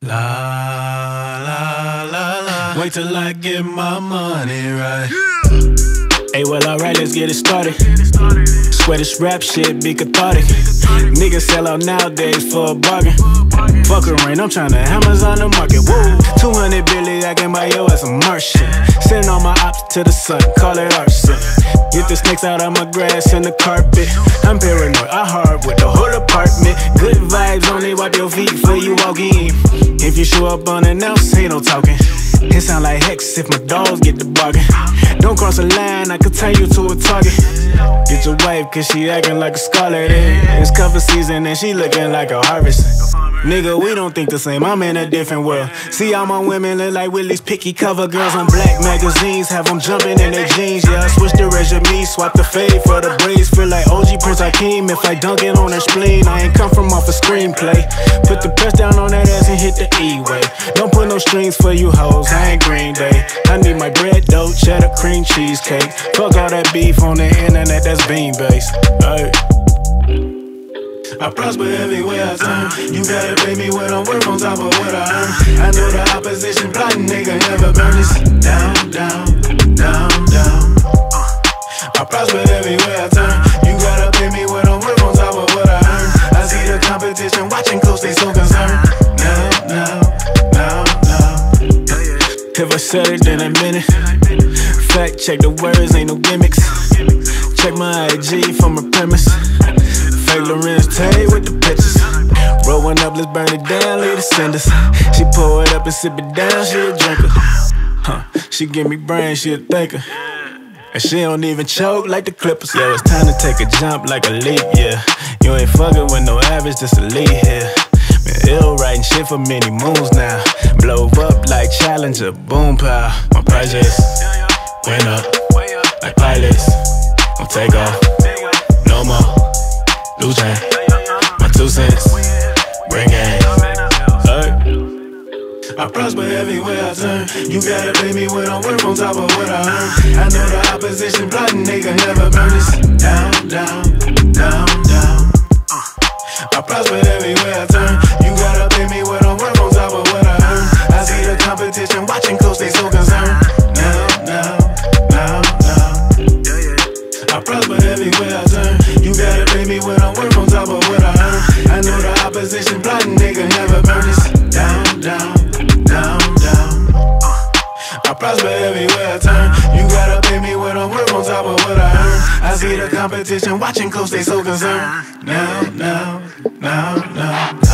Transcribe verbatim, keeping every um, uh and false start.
La, la, la, la. Wait till I get my money right. Yeah. Hey, well, alright, let's get it started. Swear this rap shit be cathartic. Niggas sell out nowadays for a bargain. Fuck a rain, I'm tryna Amazon the market. Woo, two hundred billion, I can buy your ass some merch shit. Send all my ops to the sun, call it arson. Get the snakes out of my grass and the carpet. I'm paranoid, I hard with the whole apartment. Good vibes only, wipe your feet before you walk in. If you show up unannounced, ain't no talking. It sound like hex if my dogs get the bargain. Don't cross a line, I could tie you to a target. Get your wife, cause she acting like a scarlet. It's cuffin' season and she looking like a harvest. Nigga, we don't think the same, I'm in a different world. See all my women look like Willie's picky cover girls. I'm black magazines, have them jumping in their jeans. Yeah, I switched the resume, swap the fade for the braids. Feel like O G Prince Hakeem if I dunk it on her spleen. I ain't come from off a screenplay. Put the press down on that ass and hit the E-way. Don't put no strings for you hoes, I ain't Green Day. I need my bread, dough, cheddar, cream, cheesecake. Fuck all that beef on the internet, that's bean-based. Ay. I prosper everywhere I turn. You gotta pay me what I'm worth on top of what I earn. I know the opposition plotting, nigga, never burn this down, down, down, down. I prosper everywhere I turn. You gotta pay me what I'm worth on top of what I earn. I see the competition watching close, they so concerned. Now, now, now, now. If I said it, then I meant it. Fact check the words, ain't no gimmicks. Check my I G from a premise. Fake Lorenz Tay with the pictures. Rolling up, let's burn it down, leave the cinders. She pour it up and sip it down, she a drinker. Huh, she give me brain, she a thinker. And she don't even choke like the Clippers. Yeah, it's time to take a jump like a leap, yeah. You ain't fucking with no average, just a lead here. Been ill writing shit for many moons now. Blow up like Challenger, boom pow. My prices went up like pilots. Don't take off, no more. Losing my two cents, bring games. I prosper everywhere I turn. You gotta pay me what I'm worth on top of what I earn. I know the opposition plotting, nigga, never burn this down, down, down, down. I prosper everywhere I turn. You gotta pay me what I'm worth on top of what I earn. I see the competition watching close, they so concerned. Now, now, now, now. I prosper everywhere I turn. You gotta pay me what I'm worth on top of what I earn. I know the opposition plotting, nigga, never burn this down, down, down, down. I prosper everywhere I turn. You gotta pay me what I'm worth on top of what I earn. I see the competition watching close, they so concerned. Now, now, now, now.